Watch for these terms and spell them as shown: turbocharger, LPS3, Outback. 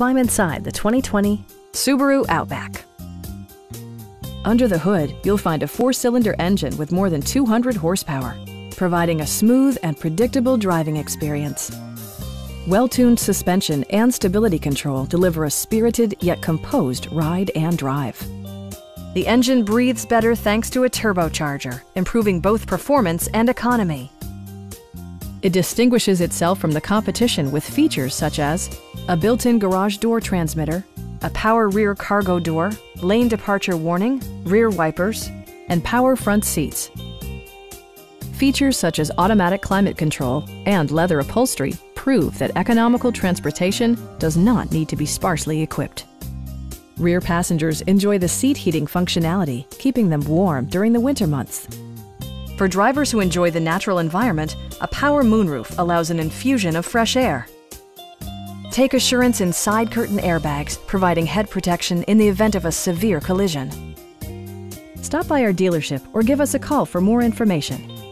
climb inside the 2020 Subaru Outback. Under the hood, you'll find a 4-cylinder engine with more than 200 horsepower, providing a smooth and predictable driving experience. Well-tuned suspension and stability control deliver a spirited yet composed ride and drive. The engine breathes better thanks to a turbocharger, improving both performance and economy. It distinguishes itself from the competition with features such as a built-in garage door transmitter, a power rear cargo door, lane departure warning, rear wipers, and power front seats. Features such as automatic climate control and leather upholstery prove that economical transportation does not need to be sparsely equipped. Rear passengers enjoy the seat heating functionality, keeping them warm during the winter months. For drivers who enjoy the natural environment, a power moonroof allows an infusion of fresh air. Take assurance in side curtain airbags, providing head protection in the event of a severe collision. Stop by our dealership or give us a call for more information.